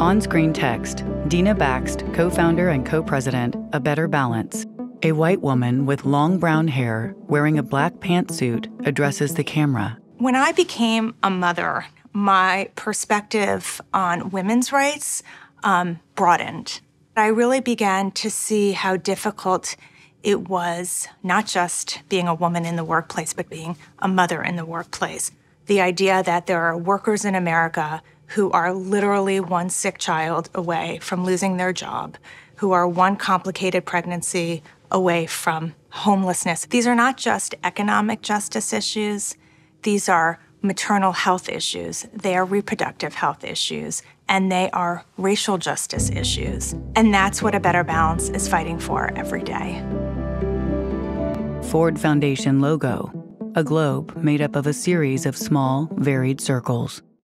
On-screen text, Dina Bakst, co-founder and co-president, A Better Balance. A white woman with long brown hair, wearing a black pantsuit, addresses the camera. When I became a mother, my perspective on women's rights broadened. I really began to see how difficult it was not just being a woman in the workplace, but being a mother in the workplace. The idea that there are workers in America who are literally one sick child away from losing their job, who are one complicated pregnancy away from homelessness. These are not just economic justice issues. These are maternal health issues. They are reproductive health issues. And they are racial justice issues. And that's what A Better Balance is fighting for every day. Ford Foundation logo, a globe made up of a series of small, varied circles.